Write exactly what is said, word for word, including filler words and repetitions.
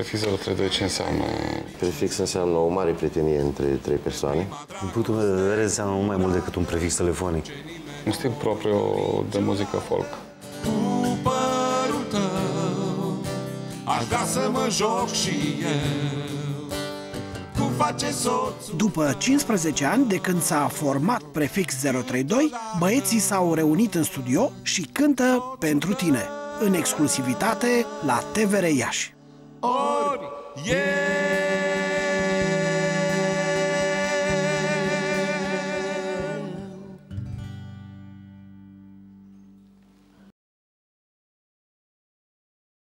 Prefix zero trei doi ce înseamnă? Prefix înseamnă o mare prietenie între trei persoane. Din punctul meu de vedere, înseamnă mult mai mult decât un prefix telefonic. Un stil propriu de muzică folk. Cu părul tău, aș vrea să mă joc și eu. Cum face soțul? După cincisprezece ani de când s-a format Prefix zero trei doi, băieții s-au reunit în studio și cântă Pentru Tine, în exclusivitate la T V R Iași. Ori, yeah!